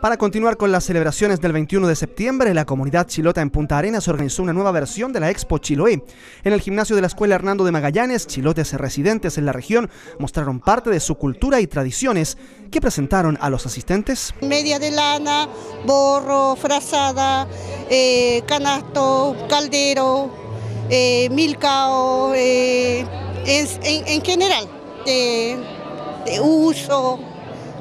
Para continuar con las celebraciones del 21 de septiembre, la comunidad chilota en Punta Arenas organizó una nueva versión de la Expo Chiloé. En el gimnasio de la Escuela Hernando de Magallanes, chilotes residentes en la región mostraron parte de su cultura y tradiciones que presentaron a los asistentes. Media de lana, borro, frazada, canasto, caldero, milcao, en general, de uso,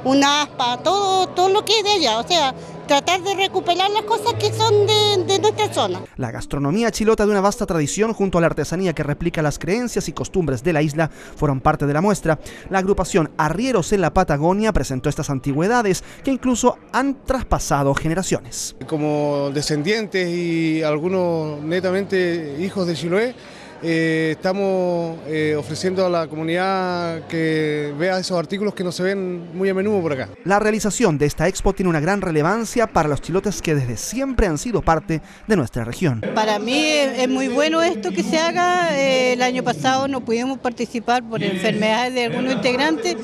una aspa, todo lo que es de allá, o sea, tratar de recuperar las cosas que son de nuestra zona. La gastronomía chilota, de una vasta tradición junto a la artesanía que replica las creencias y costumbres de la isla, fueron parte de la muestra. La agrupación Arrieros en la Patagonia presentó estas antigüedades que incluso han traspasado generaciones. Como descendientes y algunos netamente hijos de Chiloé, estamos ofreciendo a la comunidad que vea esos artículos que no se ven muy a menudo por acá. La realización de esta expo tiene una gran relevancia para los chilotes que desde siempre han sido parte de nuestra región. Para mí es muy bueno esto que se haga. El año pasado no pudimos participar por enfermedades de algunos integrantes,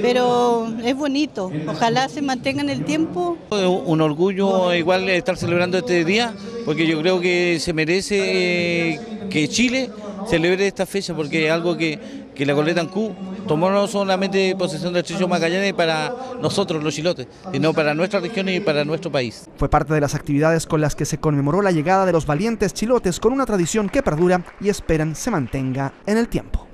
pero es bonito. Ojalá se mantenga en el tiempo. Un orgullo igual estar celebrando este día, porque yo creo que se merece que Chile celebre esta fecha, porque es algo que la goleta Ancud tomó no solamente posesión del Estrecho de Magallanes para nosotros los chilotes, sino para nuestra región y para nuestro país. Fue parte de las actividades con las que se conmemoró la llegada de los valientes chilotes, con una tradición que perdura y esperan se mantenga en el tiempo.